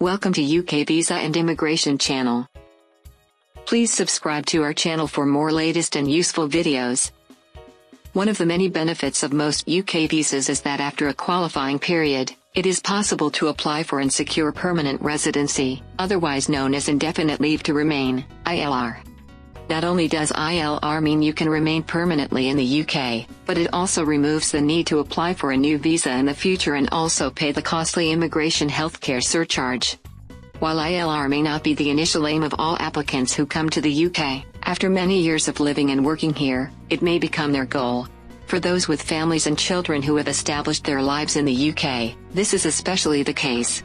Welcome to UK Visa and Immigration channel. Please subscribe to our channel for more latest and useful videos. One of the many benefits of most UK visas is that after a qualifying period, it is possible to apply for and secure permanent residency, otherwise known as indefinite leave to remain, ILR. Not only does ILR mean you can remain permanently in the UK, but it also removes the need to apply for a new visa in the future and also pay the costly immigration healthcare surcharge. While ILR may not be the initial aim of all applicants who come to the UK, after many years of living and working here, it may become their goal. For those with families and children who have established their lives in the UK, this is especially the case.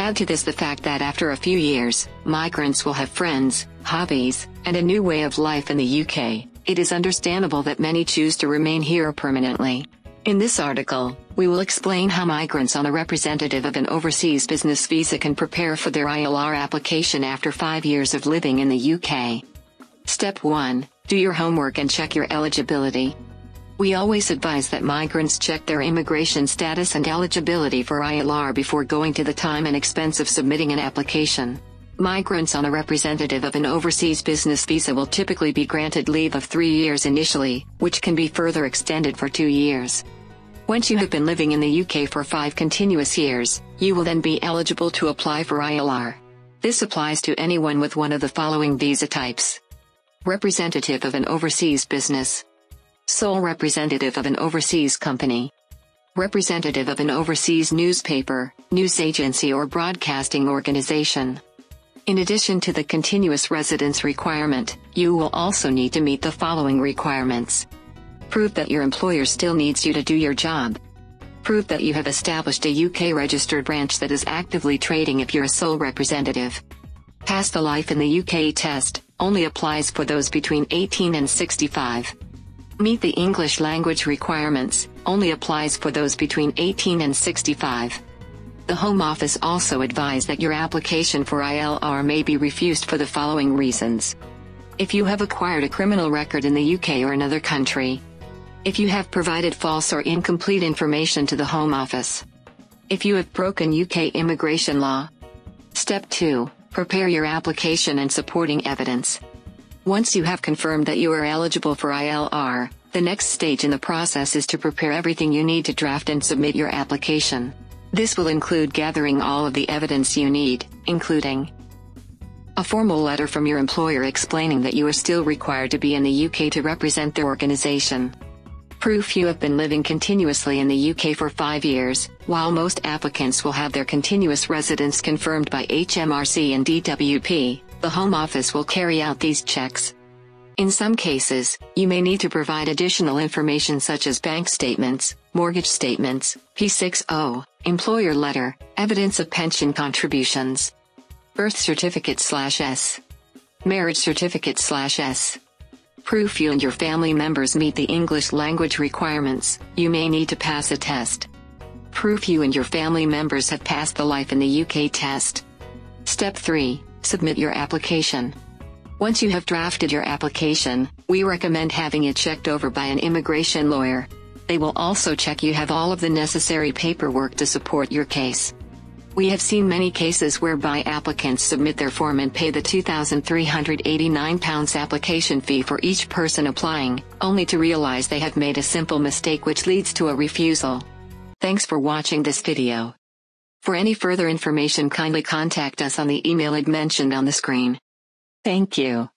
Add to this the fact that after a few years, migrants will have friends, hobbies, and a new way of life in the UK. It is understandable that many choose to remain here permanently. In this article, we will explain how migrants on a representative of an overseas business visa can prepare for their ILR application after 5 years of living in the UK. Step 1. Do your homework and check your eligibility. We always advise that migrants check their immigration status and eligibility for ILR before going to the time and expense of submitting an application. Migrants on a representative of an overseas business visa will typically be granted leave of 3 years initially, which can be further extended for 2 years. Once you have been living in the UK for 5 continuous years, you will then be eligible to apply for ILR. This applies to anyone with one of the following visa types. Representative of an overseas business. Sole representative of an overseas company. Representative of an overseas newspaper, news agency or broadcasting organization. In addition to the continuous residence requirement, you will also need to meet the following requirements. Prove that your employer still needs you to do your job. Prove that you have established a UK registered branch that is actively trading if you're a sole representative. Pass the Life in the UK test, only applies for those between 18 and 65. Meet the English language requirements, only applies for those between 18 and 65. The Home Office also advised that your application for ILR may be refused for the following reasons. If you have acquired a criminal record in the UK or another country. If you have provided false or incomplete information to the Home Office. If you have broken UK immigration law. Step 2. Prepare your application and supporting evidence. Once you have confirmed that you are eligible for ILR, the next stage in the process is to prepare everything you need to draft and submit your application. This will include gathering all of the evidence you need, including a formal letter from your employer explaining that you are still required to be in the UK to represent their organization. Proof you have been living continuously in the UK for 5 years, while most applicants will have their continuous residence confirmed by HMRC and DWP. The Home Office will carry out these checks. In some cases, you may need to provide additional information such as bank statements, mortgage statements, P60, employer letter, evidence of pension contributions, birth certificate/S, marriage certificate/S. Proof you and your family members meet the English language requirements, you may need to pass a test. Proof you and your family members have passed the Life in the UK test. Step 3. Submit your application. Once you have drafted your application, we recommend having it checked over by an immigration lawyer. They will also check you have all of the necessary paperwork to support your case. We have seen many cases whereby applicants submit their form and pay the £2,389 application fee for each person applying, only to realize they have made a simple mistake which leads to a refusal. Thanks for watching this video. For any further information, kindly contact us on the email mentioned on the screen. Thank you.